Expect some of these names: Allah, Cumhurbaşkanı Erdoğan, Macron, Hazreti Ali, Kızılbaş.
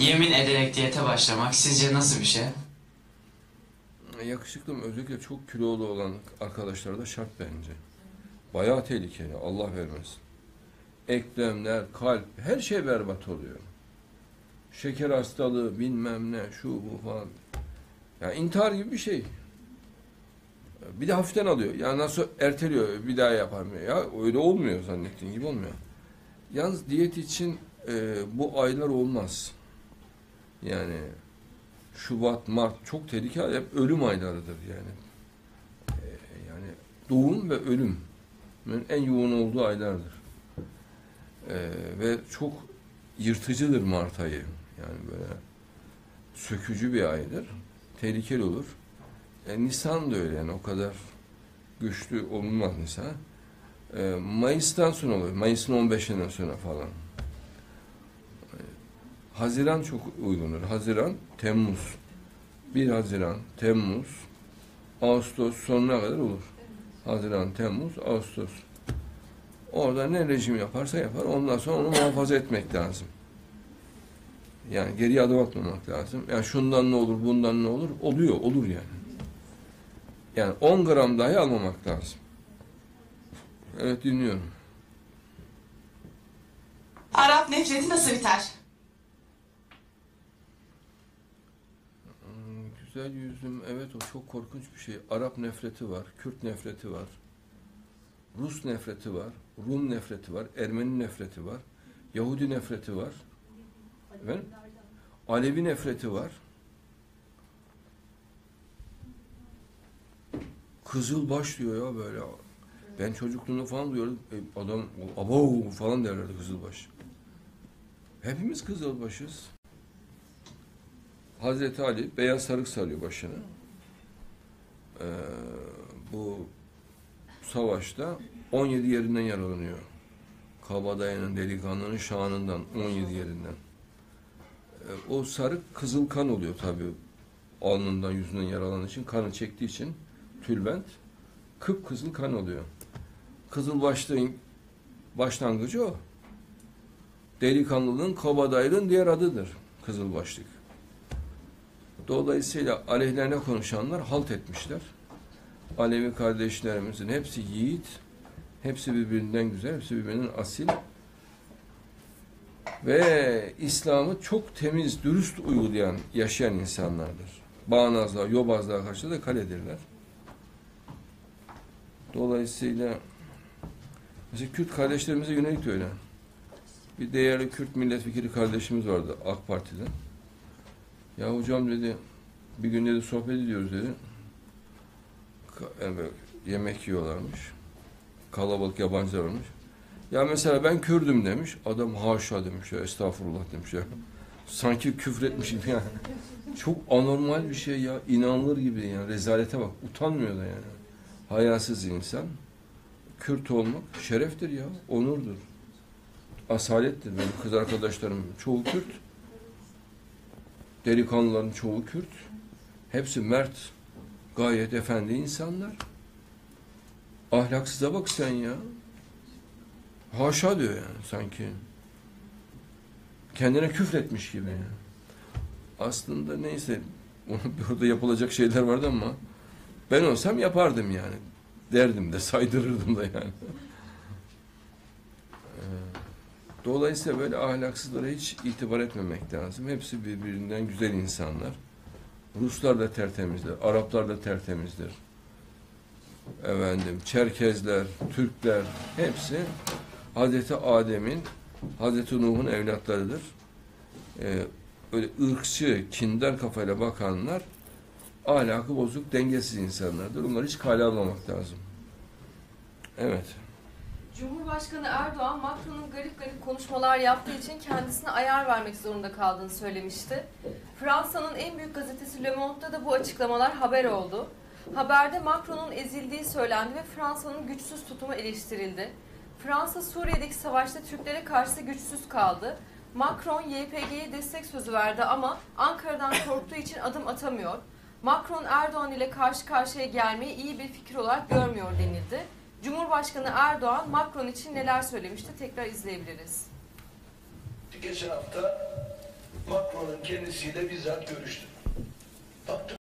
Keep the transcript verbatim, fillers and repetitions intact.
yemin ederek diyete başlamak sizce nasıl bir şey? Yakışıklı mı? Özellikle çok kilolu olan arkadaşlara da şart bence. Bayağı tehlikeli, Allah vermesin. Eklemler, kalp, her şey berbat oluyor. Şeker hastalığı, bilmem ne, şu bu falan. Yani intihar gibi bir şey. Bir de hafiften alıyor. Yani nasıl erteliyor, bir daha yapamıyor. Ya öyle olmuyor, zannettiğin gibi olmuyor. Yalnız diyet için e, bu aylar olmaz. Yani Şubat, Mart çok tehlikeli, hep ölüm aylarıdır yani. E, yani doğum ve ölüm en yoğun olduğu aylardır. E, ve çok yırtıcıdır Mart ayı. Yani böyle sökücü bir aydır. Tehlikeli olur. E, Nisan da öyle yani, o kadar güçlü olunmaz Nisan. E, Mayıs'tan sonra oluyor. Mayıs'ın on beşinden sonra falan. E, Haziran çok uygundur. Haziran, Temmuz. bir Haziran, Temmuz, Ağustos sonuna kadar olur. Haziran, Temmuz, Ağustos. Orada ne rejim yaparsa yapar, ondan sonra onu muhafaza etmek lazım. Yani geriye adım atmamak lazım. Yani şundan ne olur, bundan ne olur? Oluyor, olur yani. Yani on gram dahi almamak lazım. Evet, dinliyorum. Arap nefreti nasıl biter? Hmm, güzel yüzüm, evet o çok korkunç bir şey. Arap nefreti var, Kürt nefreti var. Rus nefreti var, Rum nefreti var, Ermeni nefreti var, Yahudi nefreti var, efendim? Alevi nefreti var, Kızılbaş diyor ya böyle. Ben çocukluğumda falan duyuyordum, adam abo falan derlerdi Kızılbaş. Hepimiz Kızılbaşız. Hazreti Ali beyaz sarık sarıyor başına. Ee, bu savaşta on yedi yerinden yaralanıyor. Kabadayının, delikanlının şanından on yedi yerinden. E, o sarık kızıl kan oluyor tabii. Alnından, yüzünden yaralandığı için, kanı çektiği için tülbent kıpkızıl kan oluyor. Kızıl başlığın başlangıcı o. Delikanlının, kabadaylığın diğer adıdır kızıl başlık. Dolayısıyla aleyhlerine konuşanlar halt etmişler. Alevi kardeşlerimizin hepsi yiğit, hepsi birbirinden güzel, hepsi birbirinden asil ve İslam'ı çok temiz, dürüst uygulayan, yaşayan insanlardır. Bağnazlığa, yobazlığa karşı da kaledirler. Dolayısıyla mesela Kürt kardeşlerimize yönelik öyle. Bir değerli Kürt milletvekili kardeşimiz vardı AK Parti'den. Ya hocam dedi, bir gün dedi sohbet ediyoruz dedi. Yemek yiyorlarmış. Kalabalık yabancılar olmuş. Ya mesela ben Kürdüm demiş. Adam haşa demiş ya, estağfurullah demiş ya. Sanki küfretmiş gibi yani. Çok anormal bir şey ya. İnanılır gibi yani. Rezalete bak. Utanmıyor da yani. Hayasız insan. Kürt olmak şereftir ya. Onurdur. Asalettir. Benim kız arkadaşlarım çoğu Kürt. Delikanlıların çoğu Kürt. Hepsi mert. Gayet efendi insanlar. Ahlaksıza bak sen ya. Haşa diyor yani sanki. Kendine küfretmiş gibi. Yani. Aslında neyse, orada yapılacak şeyler vardı ama ben olsam yapardım yani. Derdim de, saydırırdım da yani. Dolayısıyla böyle ahlaksızlara hiç itibar etmemek lazım. Hepsi birbirinden güzel insanlar. Ruslar da tertemizdir, Araplar da tertemizdir. Efendim, Çerkezler, Türkler, hepsi Hazreti Adem'in, Hazreti Nuh'un evlatlarıdır. Ee, öyle ırkçı, kindar kafayla bakanlar, ahlakı bozuk, dengesiz insanlardır. Onları hiç kale almamak lazım. Evet. Cumhurbaşkanı Erdoğan, Macron'un garip garip konuşmalar yaptığı için kendisine ayar vermek zorunda kaldığını söylemişti. Fransa'nın en büyük gazetesi Le Monde'da da bu açıklamalar haber oldu. Haberde Macron'un ezildiği söylendi ve Fransa'nın güçsüz tutumu eleştirildi. Fransa, Suriye'deki savaşta Türklere karşı güçsüz kaldı. Macron, Y P G'ye destek sözü verdi ama Ankara'dan korktuğu için adım atamıyor. Macron, Erdoğan ile karşı karşıya gelmeyi iyi bir fikir olarak görmüyor denildi. Cumhurbaşkanı Erdoğan, Macron için neler söylemişti? Tekrar izleyebiliriz. Geçen hafta Macron'un kendisiyle bizzat görüştüm. Baktım.